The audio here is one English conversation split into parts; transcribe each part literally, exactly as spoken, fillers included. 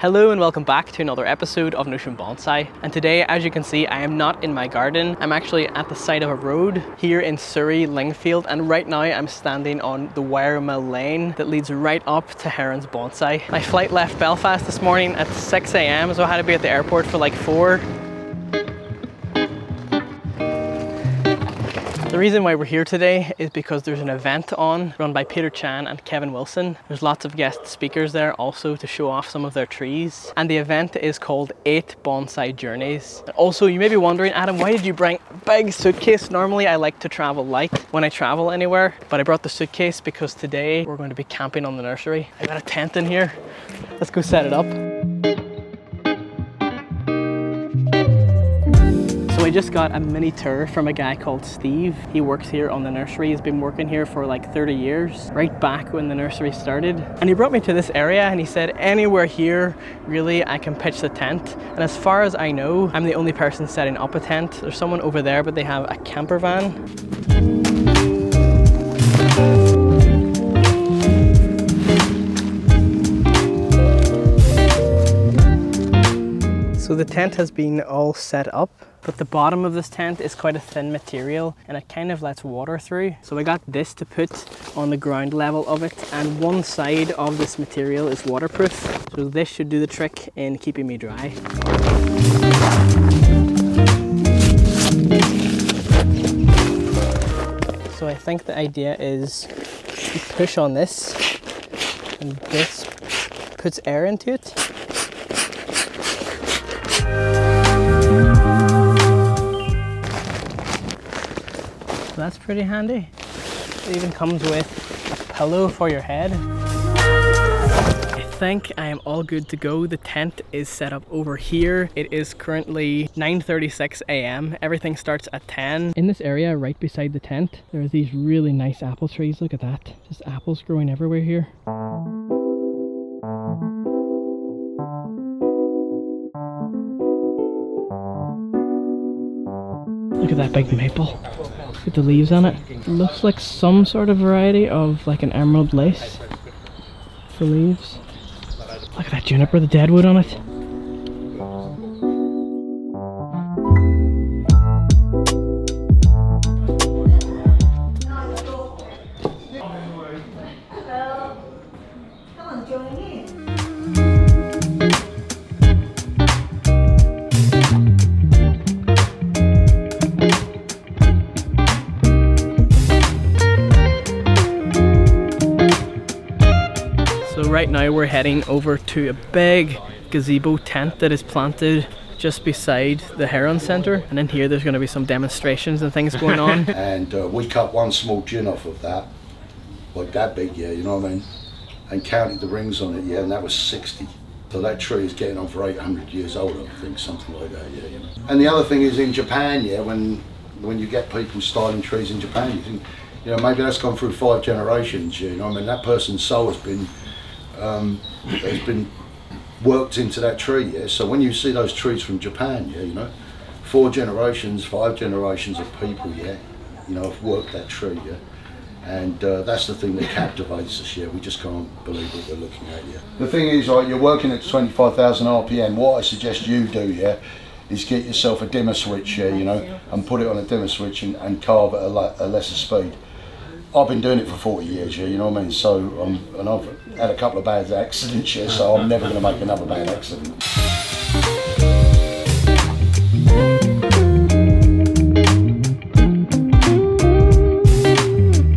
Hello and welcome back to another episode of Notion Bonsai, and today, as you can see, I am not in my garden. I'm actually at the side of a road here in Surrey, Lingfield, and right now I'm standing on the Wiremill Lane that leads right up to Herons Bonsai. My flight left Belfast this morning at six a m so I had to be at the airport for like four. The reason why we're here today is because there's an event on run by Peter Chan and Kevin Wilson. There's lots of guest speakers there also to show off some of their trees, and the event is called Eight Bonsai Journeys. Also, you may be wondering, Adam, why did you bring a big suitcase? Normally I like to travel light when I travel anywhere, but I brought the suitcase because today we're going to be camping on the nursery. I got a tent in here. Let's go set it up. I just got a mini tour from a guy called Steve. He works here on the nursery. He's been working here for like thirty years, right back when the nursery started. And he brought me to this area and he said, anywhere here, really, I can pitch the tent. And as far as I know, I'm the only person setting up a tent. There's someone over there, but they have a camper van. So the tent has been all set up, but the bottom of this tent is quite a thin material and it kind of lets water through. So I got this to put on the ground level of it, and one side of this material is waterproof. So this should do the trick in keeping me dry. So I think the idea is you push on this and this puts air into it. That's pretty handy. It even comes with a pillow for your head. I think I am all good to go. The tent is set up over here. It is currently nine thirty-six a m Everything starts at ten. In this area right beside the tent, there are these really nice apple trees. Look at that. Just apples growing everywhere here. Look at that big maple. With the leaves on it. Looks like some sort of variety of like an emerald lace. The leaves. Look at that juniper, the deadwood on it. Right now we're heading over to a big gazebo tent that is planted just beside the Heron Centre, and in here there's going to be some demonstrations and things going on. And uh, we cut one small gin off of that, like that big, yeah, you know what I mean, and counted the rings on it, yeah, and that was sixty. So that tree is getting on for eight hundred years old, I think, something like that, yeah, you know. And the other thing is in Japan, yeah, when when you get people styling trees in Japan, you think, you know, maybe that's gone through five generations, you know, I mean, that person's soul has been Um, has been worked into that tree, yeah. So when you see those trees from Japan, yeah, you know, four generations, five generations of people, yeah, you know, have worked that tree, yeah. And uh, that's the thing that captivates us, yeah. We just can't believe what we're looking at, yeah. The thing is, like, you're working at twenty-five thousand R P M. What I suggest you do, yeah, is get yourself a dimmer switch, yeah, you know, and put it on a dimmer switch and, and carve at a, le a lesser speed. I've been doing it for forty years, yeah, you know what I mean? So, um, and I've had a couple of bad accidents, yeah, so I'm never going to make another bad accident.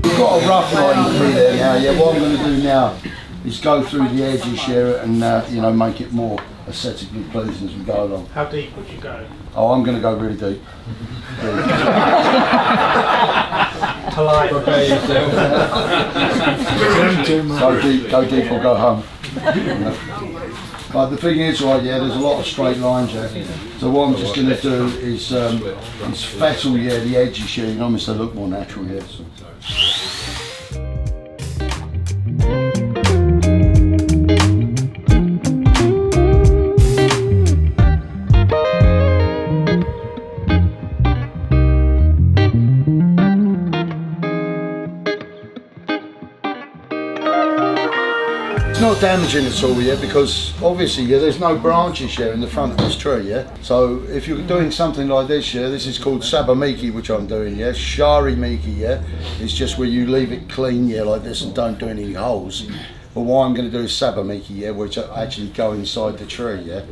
We've got a rough line through there now, yeah. What I'm going to do now is go through the edges here and, uh, you know, make it more aesthetically pleasing as we go along. How deep would you go? Oh, I'm going to go really deep. Prepare yourself. Go deep, go deep or go home. But the thing is, right, yeah, there's a lot of straight lines here. So what I'm just going to do is, um, is fettle, yeah, the edges here, you know, so they look more natural here. So. damaging at all, yeah, because obviously, yeah, there's no branches here in the front of this tree, yeah. So if you're doing something like this, yeah, this is called Sabamiki, which I'm doing, yeah. Shari Miki, yeah, it's just where you leave it clean, yeah, like this, and don't do any holes. But what I'm going to do is Sabamiki, yeah, which I actually go inside the tree, yeah.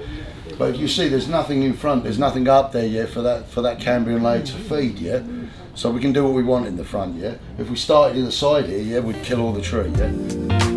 But you see, there's nothing in front, there's nothing up there, yeah, for that for that Cambrian lay to feed, yeah. So we can do what we want in the front, yeah. If we started in the side here, yeah, we'd kill all the tree, yeah.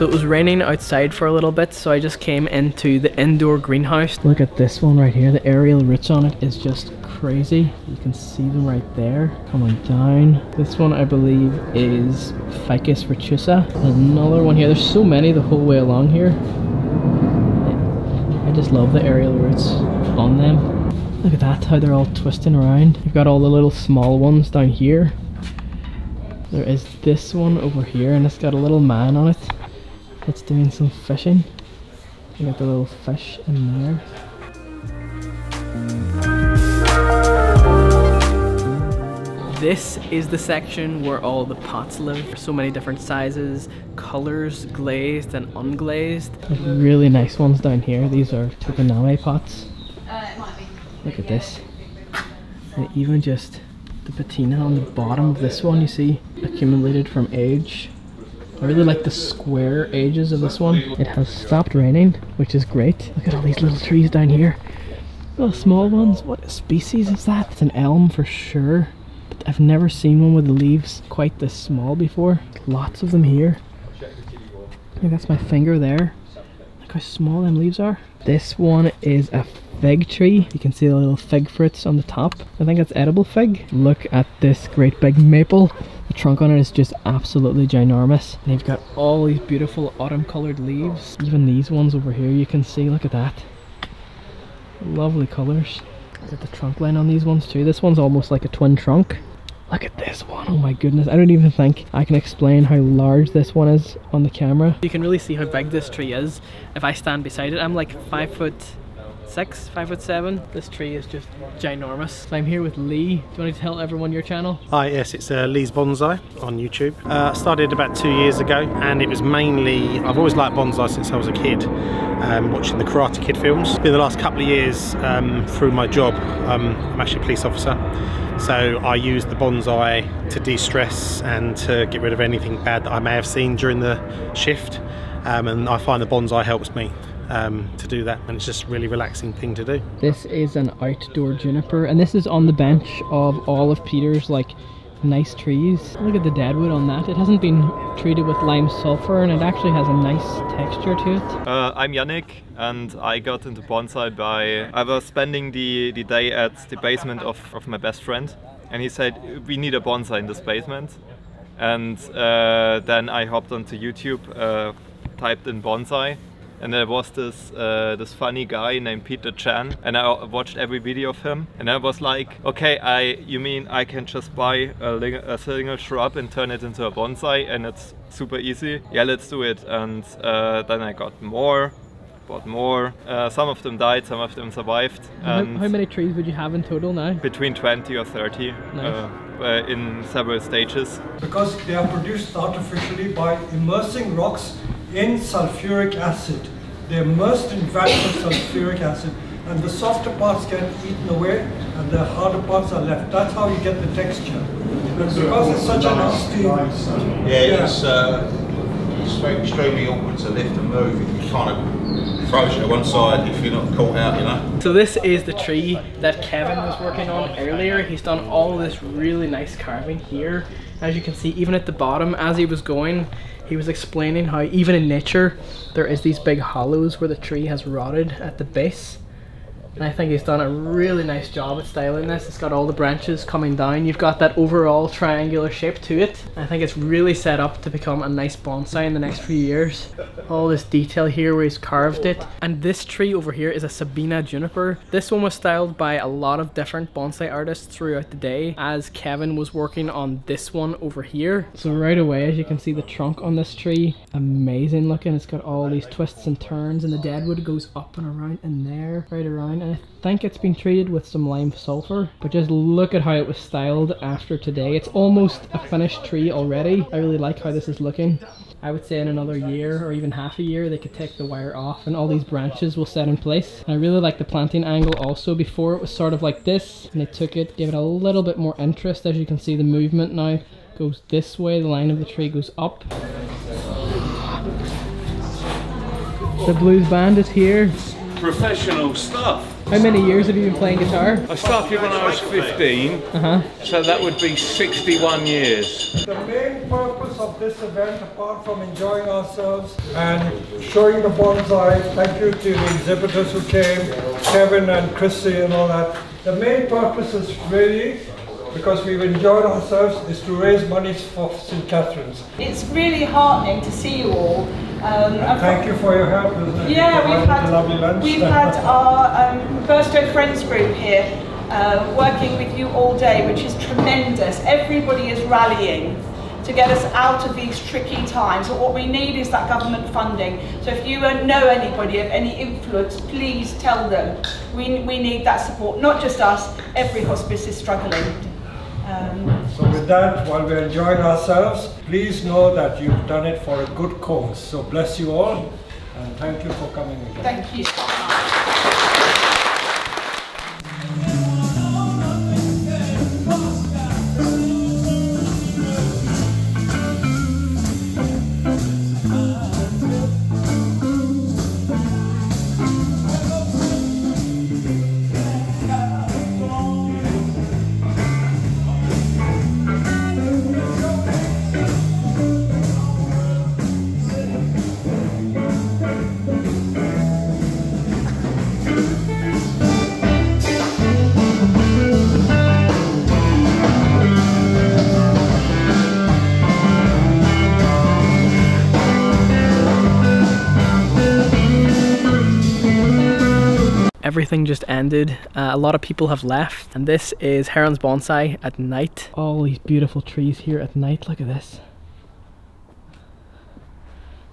So it was raining outside for a little bit, so I just came into the indoor greenhouse. Look at this one right here, the aerial roots on it is just crazy. You can see them right there, coming down. This one I believe is Ficus retusa. Another one here, there's so many the whole way along here. I just love the aerial roots on them. Look at that, how they're all twisting around. You've got all the little small ones down here. There is this one over here and it's got a little man on it. It's doing some fishing. You got the little fish in there. This is the section where all the pots live. There's so many different sizes, colors, glazed and unglazed. There's really nice ones down here. These are Tokoname pots. Look at this. And even just the patina on the bottom of this one, you see, accumulated from age. I really like the square edges of this one. It has stopped raining, which is great. Look at all these little trees down here. Little small ones. What species is that? It's an elm for sure. But I've never seen one with leaves quite this small before. Lots of them here. Yeah, that's my finger there. Look how small them leaves are. This one is a fig tree. You can see the little fig fruits on the top. I think it's edible fig. Look at this great big maple. The trunk on it is just absolutely ginormous. And you've got all these beautiful autumn coloured leaves. Even these ones over here you can see, look at that. Lovely colours. Look at the trunk line on these ones too. This one's almost like a twin trunk. Look at this one, oh my goodness. I don't even think I can explain how large this one is on the camera. You can really see how big this tree is. If I stand beside it, I'm like five foot six, five foot seven. This tree is just ginormous. So I'm here with Lee. Do you want to tell everyone your channel? Hi, yes, it's uh, Lee's Bonsai on YouTube. Uh, started about two years ago and it was mainly, I've always liked bonsai since I was a kid, um, watching the Karate Kid films. It's been the last couple of years um, through my job, um, I'm actually a police officer, so I use the bonsai to de-stress and to get rid of anything bad that I may have seen during the shift, um, and I find the bonsai helps me. Um, to do that, and it's just a really relaxing thing to do. This is an outdoor juniper, and this is on the bench of all of Peter's like nice trees. Look at the deadwood on that. It hasn't been treated with lime sulfur and it actually has a nice texture to it. Uh, I'm Yannick and I got into bonsai by I was spending the, the day at the basement of, of my best friend, and he said we need a bonsai in this basement, and uh, then I hopped onto YouTube, uh, typed in bonsai. And there was this uh, this funny guy named Peter Chan, and I watched every video of him. And I was like, okay, I you mean I can just buy a, a single shrub and turn it into a bonsai, and it's super easy? Yeah, let's do it. And uh, then I got more, bought more. Uh, some of them died, some of them survived. And how, how many trees would you have in total now? Between twenty or thirty. Nice. Uh, Uh, in several stages. Because they are produced artificially by immersing rocks in sulfuric acid. They're immersed in vats of sulfuric acid, and the softer parts get eaten away and the harder parts are left. That's how you get the texture. But because it's such a nasty... Yeah, yeah, it's uh, extremely awkward to lift and move if you can't. Throws you to one side if you're not caught out, you know. So this is the tree that Kevin was working on earlier. He's done all this really nice carving here. As you can see, even at the bottom, as he was going, he was explaining how even in nature, there is these big hollows where the tree has rotted at the base. And I think he's done a really nice job at styling this. It's got all the branches coming down. You've got that overall triangular shape to it. I think it's really set up to become a nice bonsai in the next few years. All this detail here where he's carved it. And this tree over here is a Sabina Juniper. This one was styled by a lot of different bonsai artists throughout the day, as Kevin was working on this one over here. So right away, as you can see, the trunk on this tree, amazing looking. It's got all these twists and turns, and the deadwood goes up and around and there, right around. And I think it's been treated with some lime sulfur, but just look at how it was styled after today. It's almost a finished tree already. I really like how this is looking. I would say in another year or even half a year they could take the wire off and all these branches will set in place. And I really like the planting angle also. Before it was sort of like this and they took it, gave it a little bit more interest. As you can see, the movement now goes this way, the line of the tree goes up. The blues band is here. Professional stuff. How many years have you been playing guitar? I started when I was fifteen, uh-huh. So that would be sixty-one years. The main purpose of this event, apart from enjoying ourselves and showing the bonsai, thank you to the exhibitors who came, Kevin and Chrissy and all that, the main purpose is really, because we've enjoyed ourselves, is to raise money for Saint Catherine's. It's really heartening to see you all. Um, Thank you for your help. Yeah, we've had, we've had our um, Birstow Friends group here uh, working with you all day, which is tremendous. Everybody is rallying to get us out of these tricky times. But what we need is that government funding. So if you know anybody of any influence, please tell them. We, we need that support, not just us, every hospice is struggling. Um, so with that, while we're enjoying ourselves, please know that you've done it for a good cause. So bless you all and thank you for coming again. Thank you so much. Everything just ended. Uh, a lot of people have left, and this is Herons Bonsai at night. All these beautiful trees here at night. Look at this.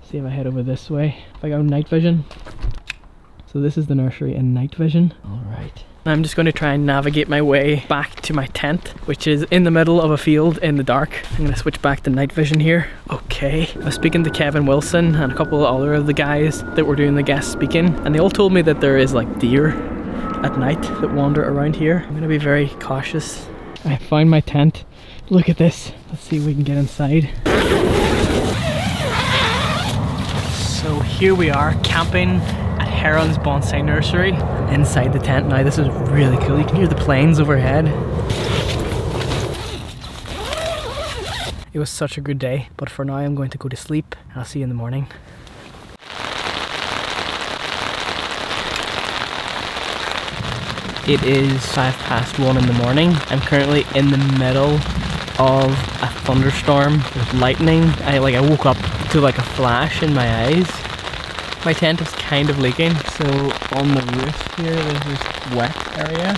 See if I head over this way. If I go night vision. So this is the nursery in night vision. All right. I'm just going to try and navigate my way back to my tent, which is in the middle of a field in the dark. I'm going to switch back to night vision here. Okay. I was speaking to Kevin Wilson and a couple of other of the guys that were doing the guest speaking, and they all told me that there is like deer at night that wander around here. I'm going to be very cautious. I found my tent. Look at this. Let's see if we can get inside. So here we are camping. Herons Bonsai Nursery. Inside the tent now, this is really cool. You can hear the planes overhead. It was such a good day, but for now I'm going to go to sleep. I'll see you in the morning. It is five past one in the morning. I'm currently in the middle of a thunderstorm with lightning. I like I woke up to like a flash in my eyes. My tent is kind of leaking, so on the roof here there's this wet area,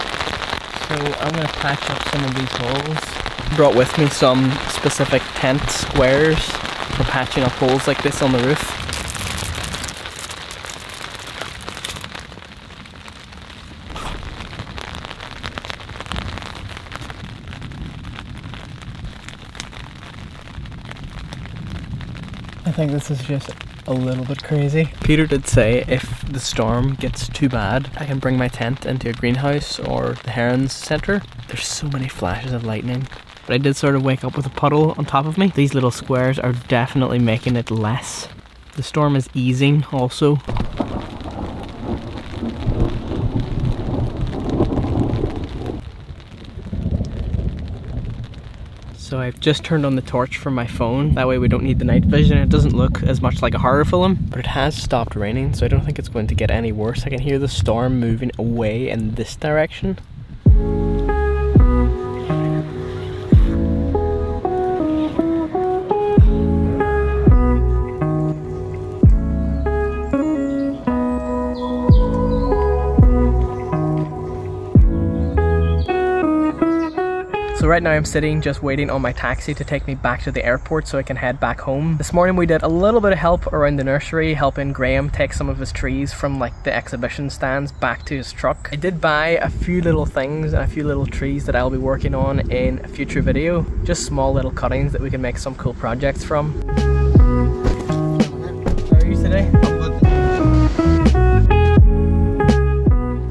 so I'm going to patch up some of these holes. Brought with me some specific tent squares for patching up holes like this on the roof. I think this is just a little bit crazy. Peter did say if the storm gets too bad, I can bring my tent into a greenhouse or the Herons Centre. There's so many flashes of lightning. But I did sort of wake up with a puddle on top of me. These little squares are definitely making it less. The storm is easing also. So I've just turned on the torch from my phone, that way we don't need the night vision. It doesn't look as much like a horror film, but it has stopped raining, so I don't think it's going to get any worse. I can hear the storm moving away in this direction. So right now I'm sitting just waiting on my taxi to take me back to the airport so I can head back home. This morning we did a little bit of help around the nursery, helping Graham take some of his trees from like the exhibition stands back to his truck. I did buy a few little things and a few little trees that I'll be working on in a future video. Just small little cuttings that we can make some cool projects from. How are you today?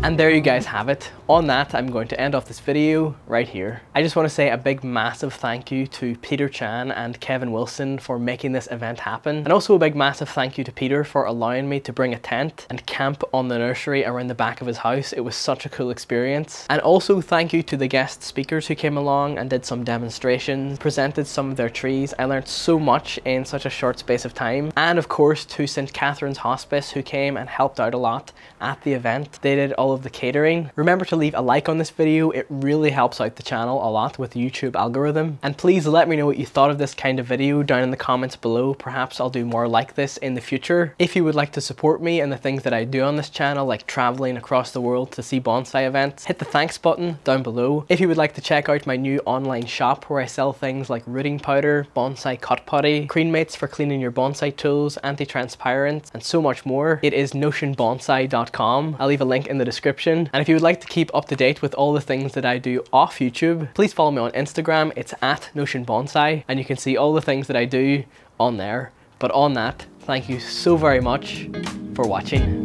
And there you guys have it. On that, I'm going to end off this video right here. I just want to say a big massive thank you to Peter Chan and Kevin Wilson for making this event happen. And also a big massive thank you to Peter for allowing me to bring a tent and camp on the nursery around the back of his house. It was such a cool experience. And also thank you to the guest speakers who came along and did some demonstrations, presented some of their trees. I learned so much in such a short space of time. And of course to Saint Catherine's Hospice, who came and helped out a lot at the event. They did all of the catering. Remember to leave a like on this video. It really helps out the channel a lot with the YouTube algorithm. And please let me know what you thought of this kind of video down in the comments below. Perhaps I'll do more like this in the future. If you would like to support me and the things that I do on this channel, like traveling across the world to see bonsai events, hit the thanks button down below. If you would like to check out my new online shop where I sell things like rooting powder, bonsai cut putty, cream mates for cleaning your bonsai tools, anti-transpirants, and so much more, it is notion bonsai dot com. I'll leave a link in the description. And if you would like to keep up to date with all the things that I do off YouTube, please follow me on Instagram. It's at Notion Bonsai, and you can see all the things that I do on there. But on that, thank you so very much for watching.